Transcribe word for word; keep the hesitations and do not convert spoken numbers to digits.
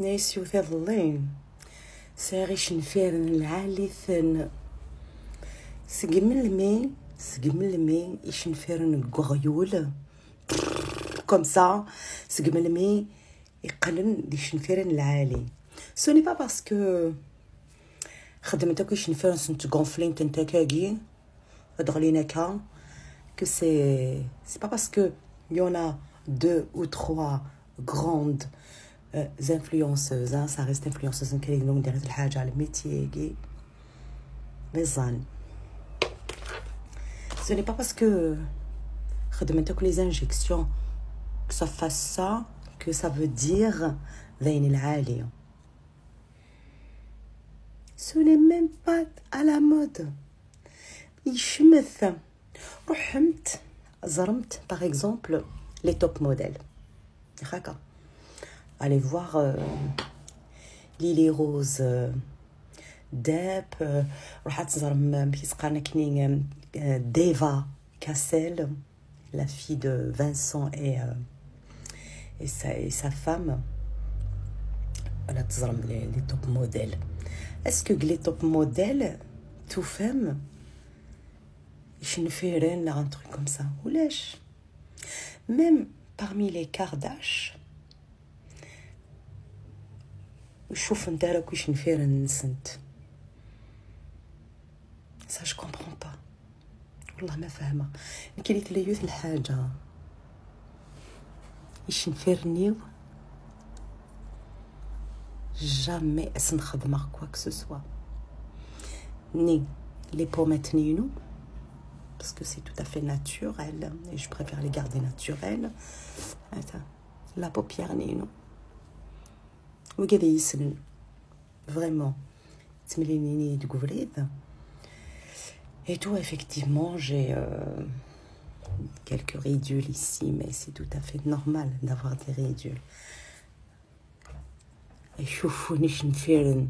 ناس يفضلين ساري شنفيرن العالي ثن سجمل مي سجمل مي يشنفيرن غيول كوم سا سجمل مي يقلن دي شنفيرن العالي سوني با باسكو خدمتك شنفيرن سنت غونفلين تنتاكاغي ادغلينا كا que c'est c'est pas parce que il y en a deux ou trois grandes euh, influenceuses hein, ça reste influenceuse en quelque langue derrière la chose le métier qui mais ça ce n'est pas parce que خدمتك les injections que ça fasse ça que ça veut dire ذين العالي. Ce n'est même pas à la mode. يشمث رحمت زرمت par exemple les top modèles. Allez voir euh, Lily Rose Depp, رحت زرم بيسقانكني Deva Cassel, la fille de Vincent et euh, et, sa, et sa femme. Elle a زرم les, les top modèles. Est-ce que les top modèles tout femme je ne fais rien là, un truc comme ça. Ou lèche. Même parmi les Kardashian, je ne fais rien. Ça, je ne comprends pas. Allah m'a fait. Mais quelle est la chose je ne fais rien. Jamais je ne fais quoi que ce soit. Ni les pommettes ni nous. Parce que c'est tout à fait naturel. Et je préfère les garder naturels. Attends. La paupière n'est non. Regardez, c'est vraiment. C'est Mélanie de Gouvlide. Et tout, effectivement, j'ai euh, quelques ridules ici. Mais c'est tout à fait normal d'avoir des ridules. Et je suis fou, je suis